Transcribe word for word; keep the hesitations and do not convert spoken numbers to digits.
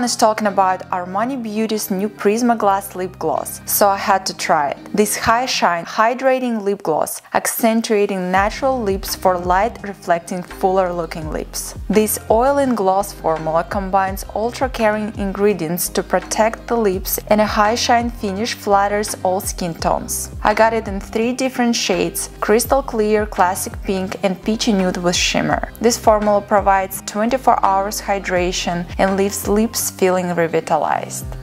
Everyone is talking about Armani Beauty's new Prisma Glass Lip Gloss, so I had to try it. This high-shine, hydrating lip gloss, accentuating natural lips for light, reflecting, fuller-looking lips. This oil-in gloss formula combines ultra-caring ingredients to protect the lips, and a high-shine finish flatters all skin tones. I got it in three different shades: crystal clear, classic pink, and peachy nude with shimmer. This formula provides twenty-four hours hydration and leaves lips feeling revitalized.